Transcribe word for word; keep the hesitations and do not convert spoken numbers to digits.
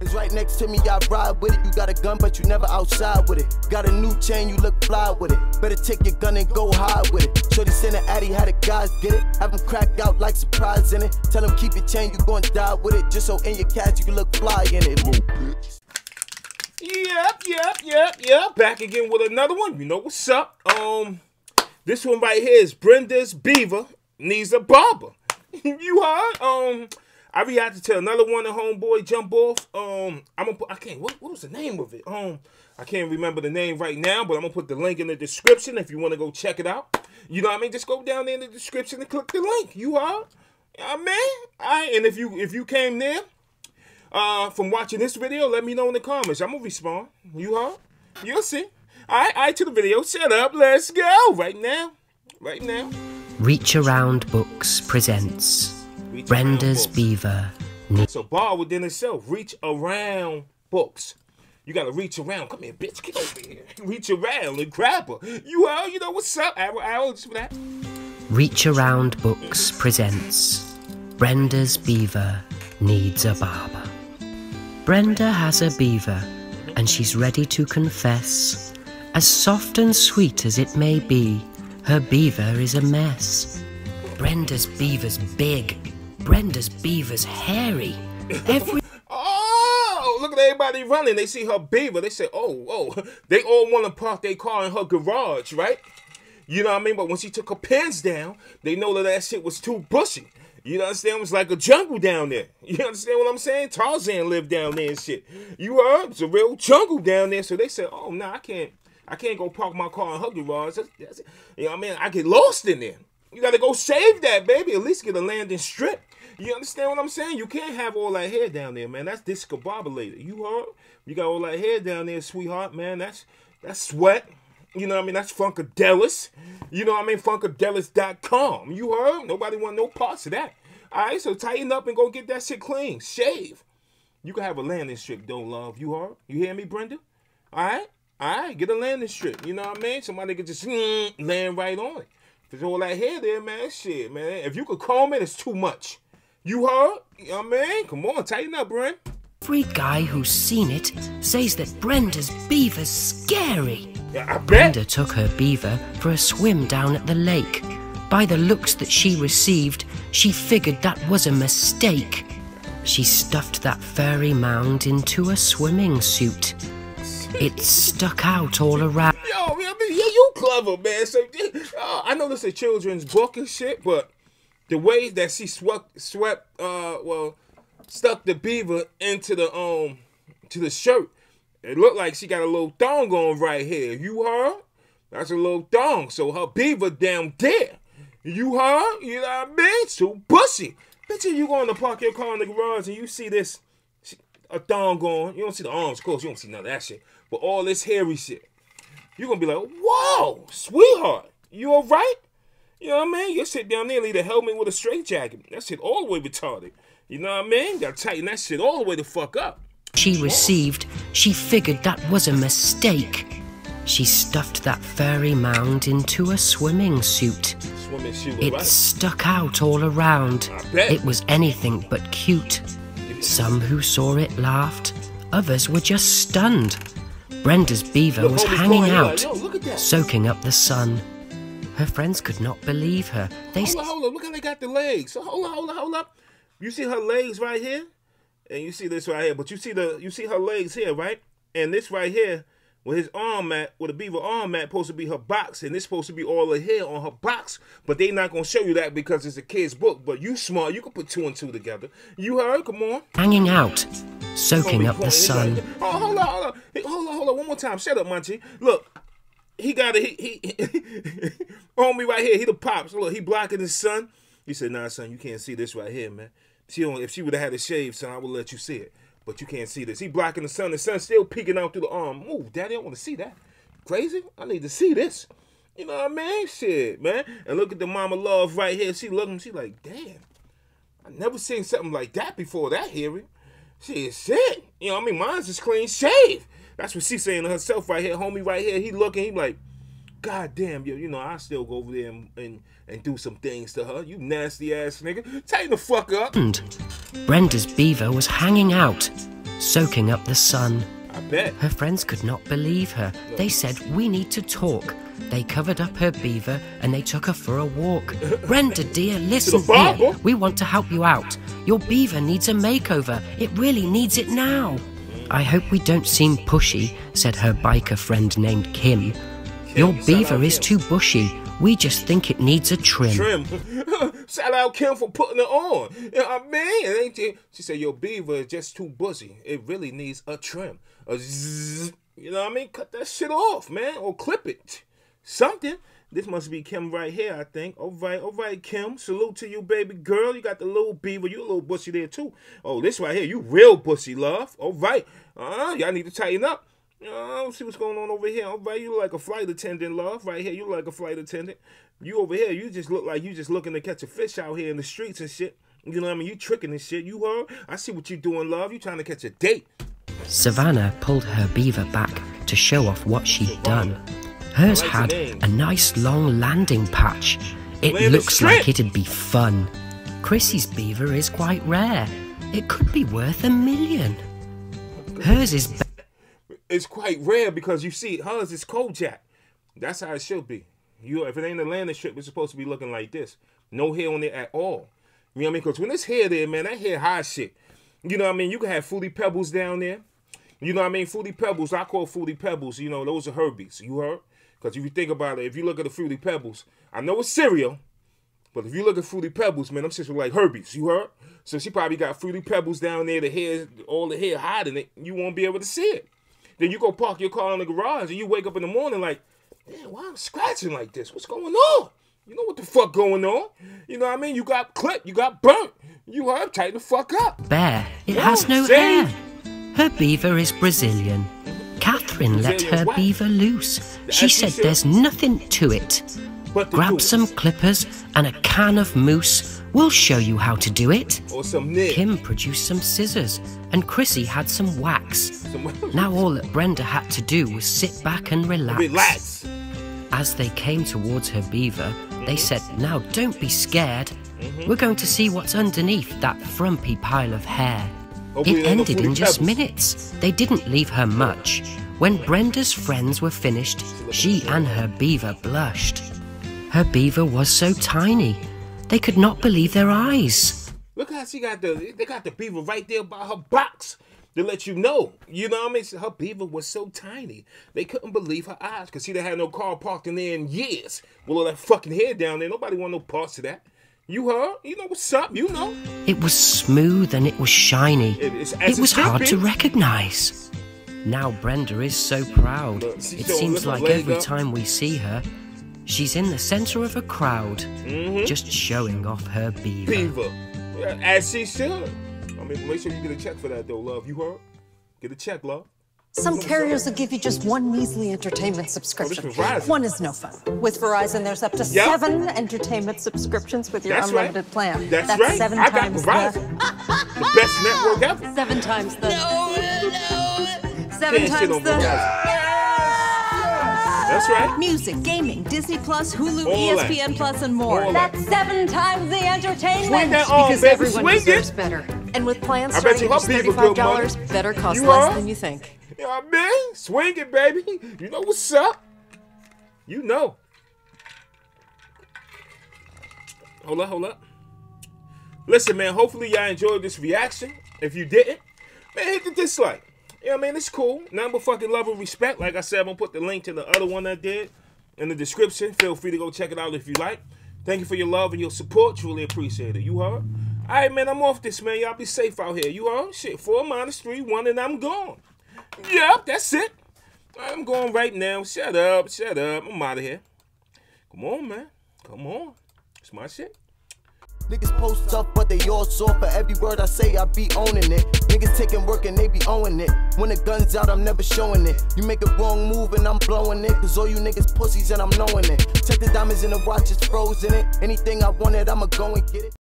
It's right next to me, I ride with it. You got a gun, but you never outside with it. Got a new chain, you look fly with it. Better take your gun and go hide with it. Shorty send an addy, how the guys get it. Have them crack out like surprise in it. Tell them keep your chain, you gon' die with it. Just so in your cats, you can look fly in it. Little bitch. Yep, yep, yep, yep. Back again with another one. You know what's up. Um, this one right here is Brenda's Beaver Needs a Barber. You heard? Um, I really had to tell another one. The homeboy jump off. Um, I'm gonna put, I can't. What, what was the name of it? Um, I can't remember the name right now, but I'm gonna put the link in the description if you want to go check it out. You know what I mean? Just go down there in the description and click the link. You heard? I mean, I and if you if you came there. Uh, from watching this video, let me know in the comments. I'm gonna respond. You heard? You'll see. All right, all right, to the video. Shut up. Let's go. Right now. Right now. Reach Around Books presents Reach Brenda's Books. Beaver. It's a bar within itself. Reach Around Books. You gotta reach around. Come here, bitch. Get over here. Reach around and grab her. You heard? You know what's up? Arrow, arrow, just for that. Reach Around Books presents Brenda's Beaver Needs a Barber. Brenda has a beaver, and she's ready to confess. As soft and sweet as it may be, her beaver is a mess. Brenda's beaver's big. Brenda's beaver's hairy. Every oh, look at everybody running. They see her beaver. They say, oh, oh. They all want to park their car in her garage, right? You know what I mean? But when she took her pants down, they know that that shit was too bushy. You understand? It was like a jungle down there. You understand what I'm saying? Tarzan lived down there and shit. You heard? It's a real jungle down there. So they said, oh, no, nah, I can't I can't go park my car in her garage. That's, that's it. You know what I mean? I get lost in there. You got to go save that, baby. At least get a landing strip. You understand what I'm saying? You can't have all that hair down there, man. That's discombobulated. You heard? You got all that hair down there, sweetheart, man. That's, that's sweat. You know what I mean? That's Funkadelis. You know what I mean? Funkadelis dot com. You heard? Nobody want no parts of that. All right? So tighten up and go get that shit clean. Shave. You can have a landing strip, though, love. You heard? You hear me, Brenda? All right? All right? Get a landing strip. You know what I mean? Somebody can just mm, land right on it. There's all that hair there, man. Shit, man. If you could comb it, it's too much. You heard? You know what I mean? Come on. Tighten up, Brenda. Every guy who's seen it says that Brenda's beaver's scary. Yeah, Brenda took her beaver for a swim down at the lake. By the looks that she received, she figured that was a mistake. She stuffed that furry mound into a swimming suit. It stuck out all around. Yo, I mean, yeah, you clever, man. So, uh, I know this is a children's book and shit, but the way that she swept, swept, uh, well, stuck the beaver into the um, to the shirt. It looked like she got a little thong on right here. You heard? That's a little thong. So her beaver down there. You heard? You know what I mean? So bushy. Bitch, you going to park your car in the garage and you see this, a thong on. You don't see the arms, of course. You don't see none of that shit. But all this hairy shit. You're going to be like, whoa, sweetheart. You all right? You know what I mean? You sit down there and leave a helmet with a straight jacket. That shit all the way retarded. You know what I mean? Got to tighten that shit all the way the fuck up. She received, she figured that was a mistake. She stuffed that furry mound into a swimming suit. Swimming suit it right. Stuck out all around. It was anything but cute. Some who saw it laughed, others were just stunned. Brenda's beaver look, was hanging out, like, yo, soaking up the sun. Her friends could not believe her. They hold up, hold up, look how they got the legs. Hold up, hold up, hold up. You see her legs right here? And you see this right here, but you see the you see her legs here, right? And this right here, with his arm at, with a beaver arm at, supposed to be her box, and it's supposed to be all the hair on her box. But they not gonna show you that because it's a kid's book. But you smart, you can put two and two together. You heard? Come on. Hanging out, soaking up the sun. Oh, hold on, hold on, hold on, hold on, one more time. Shut up, Munchie. Look, he got it. He, he on me right here. He the pops. Look, he blocking his son. He said, "Nah, son, you can't see this right here, man." She don't, if she would have had a shave, son, I would let you see it. But you can't see this. He blocking the sun. The sun's still peeking out through the arm. Move, daddy, I want to see that. Crazy? I need to see this. You know what I mean? Shit, man. And look at the mama love right here. She looking. She like, damn. I never seen something like that before, that hearing. She is shit. You know what I mean? Mine's just clean shave. That's what she's saying to herself right here. Homie right here, he looking. He like, God damn, yo, you know, I still go over there and, and, and do some things to her. You nasty ass nigga. Tighten the fuck up. Brenda's beaver was hanging out, soaking up the sun. I bet. Her friends could not believe her. They said, "We need to talk." They covered up her beaver and they took her for a walk. "Brenda, dear, listen here. We want to help you out. Your beaver needs a makeover. It really needs it now." "I hope we don't seem pushy," said her biker friend named Kim. "Your beaver is too bushy. We just think it needs a trim." Trim. Shout out Kim for putting it on. You know what I mean? She said, "Your beaver is just too bushy. It really needs a trim." A zzz, you know what I mean? Cut that shit off, man. Or clip it. Something. This must be Kim right here, I think. All right, all right, Kim. Salute to you, baby girl. You got the little beaver. You a little bushy there, too. Oh, this right here. You real bushy, love. All right. Uh, y'all need to tighten up. Oh, see what's going on over here. All right, you look like a flight attendant, love. Right here, you look like a flight attendant. You over here, you just look like you just looking to catch a fish out here in the streets and shit. You know what I mean? You tricking and shit. You heard? I see what you doing, love. You trying to catch a date. Savannah pulled her beaver back to show off what she'd done. Hers had a nice long landing patch. It looks like it'd be fun. Chrissy's beaver is quite rare. It could be worth a million. Hers is... It's quite rare because you see, hers is Kojak. That's how it should be. You, if it ain't a landing strip, it's supposed to be looking like this. No hair on it at all. You know what I mean? Because when this hair there, man, that hair high shit. You know what I mean? You can have Fruity Pebbles down there. You know what I mean? Fruity Pebbles, I call Fruity Pebbles, you know, those are Herbies. You heard? Because if you think about it, if you look at the Fruity Pebbles, I know it's cereal, but if you look at Fruity Pebbles, man, them shits were like Herbies. You heard? So she probably got Fruity Pebbles down there, the hair, all the hair hiding it. You won't be able to see it. Then you go park your car in the garage and you wake up in the morning like, "Man, why I'm scratching like this? What's going on?" You know what the fuck going on? You know what I mean? You got clipped. You got burnt. You heard? Tighten the fuck up. Bear. It no, has no hair. Her beaver is Brazilian. Catherine Brazilian's let her wife. beaver loose. The she said said there's nothing to it. But Grab tools. some clippers and a can of mousse. We'll show you how to do it. Or some Kim produced some scissors and Chrissy had some wax. Now all that Brenda had to do was sit back and relax. Relax. As they came towards her beaver, they said, "Now don't be scared. We're going to see what's underneath that frumpy pile of hair." It ended in just minutes. They didn't leave her much. When Brenda's friends were finished, she and her beaver blushed. Her beaver was so tiny, they could not believe their eyes. Look how she got the, they got the beaver right there by her box. To let you know, you know what I mean? Her beaver was so tiny, they couldn't believe her eyes. Because she done had no car parked in there in years. With all that fucking hair down there, nobody want no parts of that. You heard? You know what's up, you know. It was smooth and it was shiny. It, it's, it was hard to recognize. Now Brenda is so proud. Look, it seems like every up. time we see her, she's in the center of a crowd, mm-hmm. just showing off her beaver. Beaver, as she should. I mean, make sure you get a check for that, though, love. You heard? Get a check, love. Some carriers will give you just one measly entertainment subscription. Oh, one is no fun. With Verizon, there's up to yep. seven entertainment subscriptions with your That's unlimited right. plan. That's, That's right. Seven I times got Verizon. The, the best network ever. Seven times the. No, no. Seven Dance times the. That's right. Music, gaming, Disney Plus, Hulu, All E S P N that. Plus, and more. All That's that. seven times the entertainment. Swing that on, because baby. everyone Swing deserves it. better. And with plans starting at thirty-five dollars, better cost less than you think. You know what I mean? Swing it, baby. You know what's up. You know. Hold up, hold up. Listen, man, hopefully y'all enjoyed this reaction. If you didn't, man, hit the dislike. You know what I mean? It's cool. Nothing but fucking love and respect. Like I said, I'm going to put the link to the other one I did in the description. Feel free to go check it out if you like. Thank you for your love and your support. Truly appreciate it. You heard? All right, man, I'm off this, man. Y'all be safe out here. You all shit. Four minus three, one, and I'm gone. Yep, that's it. I'm going right now. Shut up, shut up. I'm out of here. Come on, man. Come on. It's my shit. Niggas post stuff, but they all soft. For every word I say, I be owning it. Niggas taking work and they be owning it. When the gun's out, I'm never showing it. You make a wrong move and I'm blowing it. Cause all you niggas pussies and I'm knowing it. Check the diamonds in the watch, it's frozen it. Anything I wanted, I'ma go and get it.